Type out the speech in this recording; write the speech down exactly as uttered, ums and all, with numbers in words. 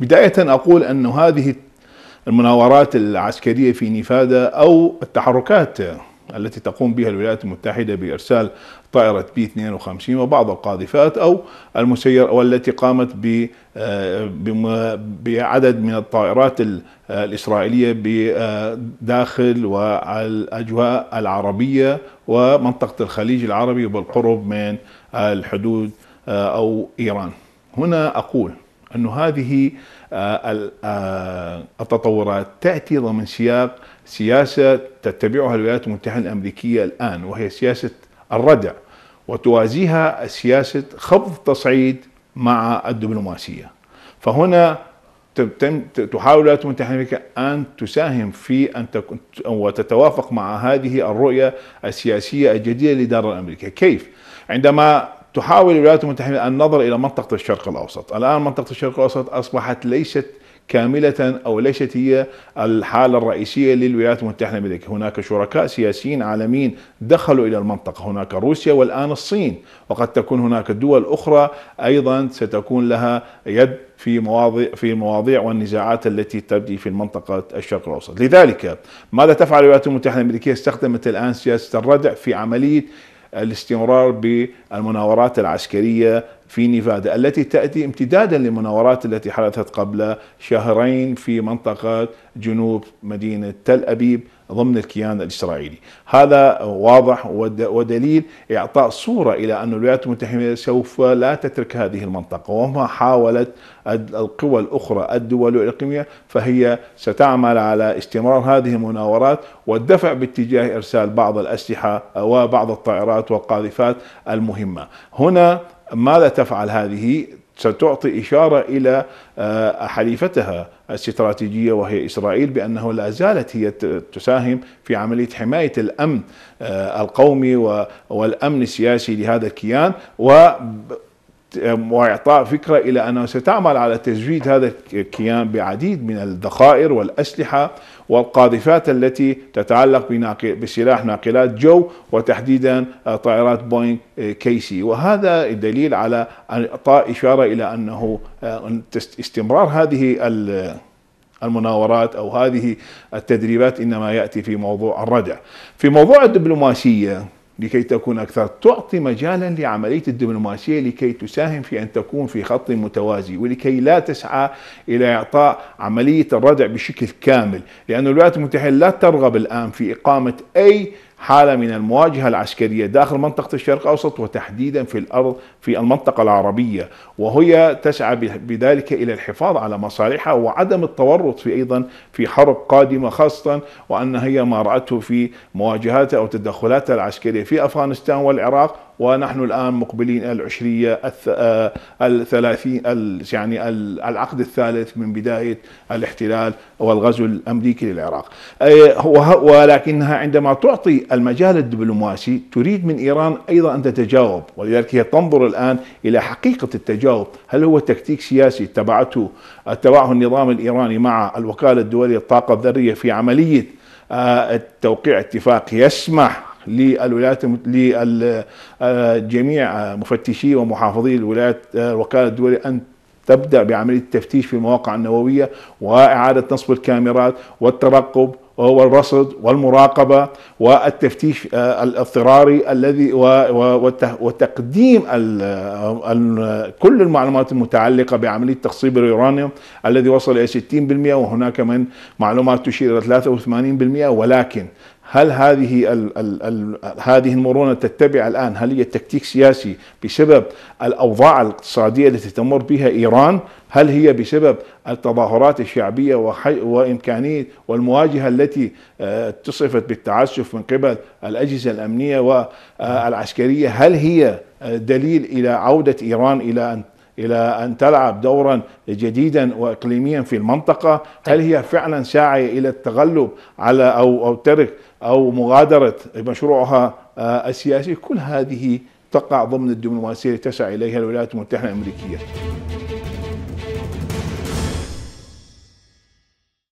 بداية أقول أن هذه المناورات العسكرية في نيفادا أو التحركات التي تقوم بها الولايات المتحدة بإرسال طائرة بي اثنين وخمسين وبعض القاذفات أو المسير أو التي قامت بعدد من الطائرات الإسرائيلية بداخل والأجواء العربية ومنطقة الخليج العربي بالقرب من الحدود أو إيران. هنا أقول أن هذه التطورات تأتي ضمن سياق سياسة تتبعها الولايات المتحدة الأمريكية الآن، وهي سياسة الردع، وتوازيها سياسة خفض التصعيد مع الدبلوماسية. فهنا تحاول الولايات المتحدة الأمريكية أن تساهم في أن وتتوافق مع هذه الرؤية السياسية الجديدة للإدارة الأمريكية. كيف؟ عندما تحاول الولايات المتحدة النظر إلى منطقة الشرق الأوسط، الآن منطقة الشرق الأوسط أصبحت ليست كاملة أو ليست هي الحالة الرئيسية للولايات المتحدة الأمريكية، هناك شركاء سياسيين عالميين دخلوا إلى المنطقة، هناك روسيا والآن الصين، وقد تكون هناك دول أخرى أيضا ستكون لها يد في مواضيع في المواضيع والنزاعات التي تبدي في منطقة الشرق الأوسط. لذلك ماذا تفعل الولايات المتحدة الأمريكية؟ استخدمت الآن سياسة الردع في عملية الاستمرار بالمناورات العسكرية في نيفادا التي تأتي امتدادا للمناورات التي حدثت قبل شهرين في منطقة جنوب مدينة تل أبيب ضمن الكيان الإسرائيلي. هذا واضح ودليل إعطاء صورة إلى أن الولايات المتحدة سوف لا تترك هذه المنطقة، وما حاولت القوى الأخرى الدول الإقليمية فهي ستعمل على استمرار هذه المناورات والدفع باتجاه إرسال بعض الأسلحة وبعض الطائرات والقاذفات المهمة. هنا ماذا تفعل هذه؟ ستعطي إشارة إلى حليفتها الاستراتيجية وهي إسرائيل بأنه لا زالت هي تساهم في عملية حماية الأمن القومي والأمن السياسي لهذا الكيان، و وإعطاء فكرة إلى أنه ستعمل على تزويد هذا الكيان بعديد من الذخائر والأسلحة والقاذفات التي تتعلق بسلاح ناقلات جو وتحديدا طائرات بوينغ كي سي. وهذا دليل على إعطاء إشارة إلى أنه استمرار هذه المناورات أو هذه التدريبات إنما يأتي في موضوع الردع. في موضوع الدبلوماسية لكي تكون أكثر، تعطي مجالا لعملية الدبلوماسية لكي تساهم في أن تكون في خط متوازي ولكي لا تسعى إلى إعطاء عملية الردع بشكل كامل، لأن الولايات المتحدة لا ترغب الآن في إقامة أي حالة من المواجهة العسكرية داخل منطقة الشرق الأوسط وتحديدا في الأرض في المنطقة العربية، وهي تسعى بذلك إلى الحفاظ على مصالحها وعدم التورط في أيضا في حرب قادمة، خاصة وأن هي ما رأته في مواجهاتها أو تدخلاتها العسكرية في أفغانستان والعراق، ونحن الآن مقبلين العشرية الثلاثين يعني العقد الثالث من بداية الاحتلال والغزو الأمريكي للعراق. ولكنها عندما تعطي المجال الدبلوماسي تريد من إيران أيضا أن تتجاوب، ولذلك هي تنظر الآن إلى حقيقة التجاوب، هل هو تكتيك سياسي تبعته اتبعه النظام الإيراني مع الوكالة الدولية للطاقة الذرية في عملية توقيع اتفاق يسمح للولايات لجميع مفتشي ومحافظي الولايات الوكالة الدولية أن تبدأ بعملية التفتيش في المواقع النووية وإعادة نصب الكاميرات والترقب والرصد والمراقبة والتفتيش الاضطراري الذي وتقديم كل المعلومات المتعلقة بعملية تخصيب اليورانيوم الذي وصل إلى ستين بالمئة، وهناك من معلومات تشير إلى ثلاثة وثمانين بالمئة. ولكن هل هذه ال ال ال هذه المرونة تتبع الآن هل هي تكتيك سياسي بسبب الأوضاع الاقتصادية التي تمر بها إيران؟ هل هي بسبب التظاهرات الشعبية وإمكانية والمواجهة التي اتصفت بالتعسف من قبل الأجهزة الأمنية والعسكرية؟ هل هي دليل إلى عودة إيران إلى أن إلى أن تلعب دورا جديدا وإقليميا في المنطقة؟ هل هي فعلا ساعية إلى التغلب على أو أو ترك أو مغادرة مشروعها السياسي؟ كل هذه تقع ضمن الدبلوماسية التي تسعى إليها الولايات المتحدة الأمريكية.